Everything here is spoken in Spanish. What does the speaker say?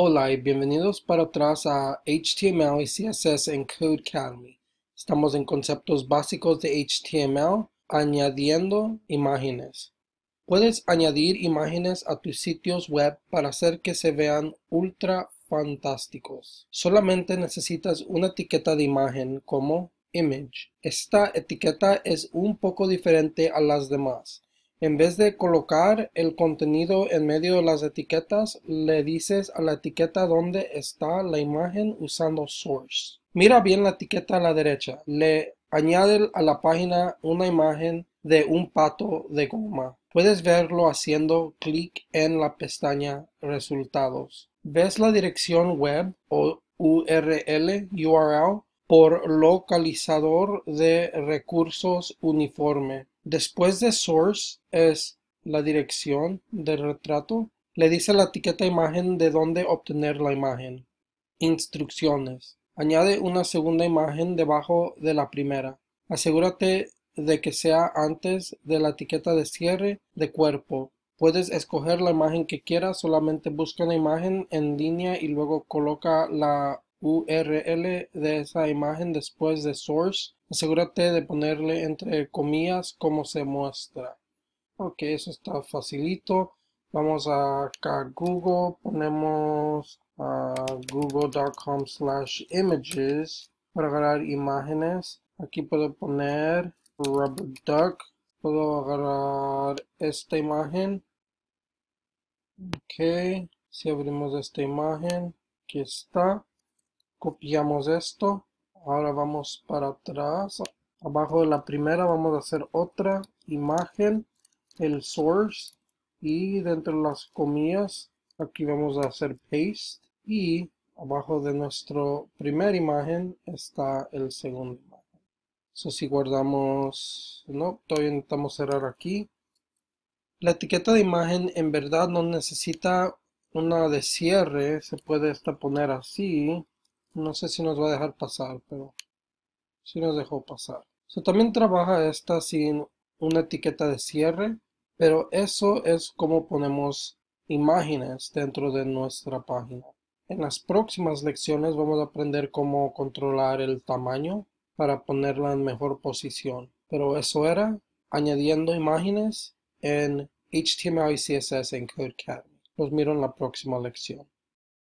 Hola y bienvenidos para atrás a HTML y CSS en Codecademy. Estamos en conceptos básicos de HTML, añadiendo imágenes. Puedes añadir imágenes a tus sitios web para hacer que se vean ultra fantásticos. Solamente necesitas una etiqueta de imagen como image. Esta etiqueta es un poco diferente a las demás. En vez de colocar el contenido en medio de las etiquetas, le dices a la etiqueta dónde está la imagen usando source. Mira bien la etiqueta a la derecha. Le añade a la página una imagen de un pato de goma. Puedes verlo haciendo clic en la pestaña Resultados. Ves la dirección web o URL por localizador de recursos uniforme. Después de source es la dirección de retrato. Le dice la etiqueta imagen de dónde obtener la imagen. Instrucciones. Añade una segunda imagen debajo de la primera. Asegúrate de que sea antes de la etiqueta de cierre de cuerpo. Puedes escoger la imagen que quieras, solamente busca una imagen en línea y luego coloca la URL de esa imagen después de source. Asegúrate de ponerle entre comillas como se muestra. Ok, eso está facilito. Vamos acá a Google, ponemos a google.com/images para agarrar imágenes. Aquí puedo poner rubber duck. Puedo agarrar esta imagen. Ok, si abrimos esta imagen, aquí está. Copiamos esto. Ahora vamos para atrás, abajo de la primera vamos a hacer otra imagen, el source, y dentro de las comillas aquí vamos a hacer paste, y abajo de nuestra primera imagen está el segundo imagen. Eso si guardamos, no, todavía intentamos cerrar aquí. La etiqueta de imagen en verdad no necesita una de cierre, se puede hasta poner así. No sé si nos va a dejar pasar, pero sí nos dejó pasar. So, también trabaja esta sin una etiqueta de cierre, pero eso es como ponemos imágenes dentro de nuestra página. En las próximas lecciones vamos a aprender cómo controlar el tamaño para ponerla en mejor posición. Pero eso era añadiendo imágenes en HTML y CSS en Codecademy. Los miro en la próxima lección.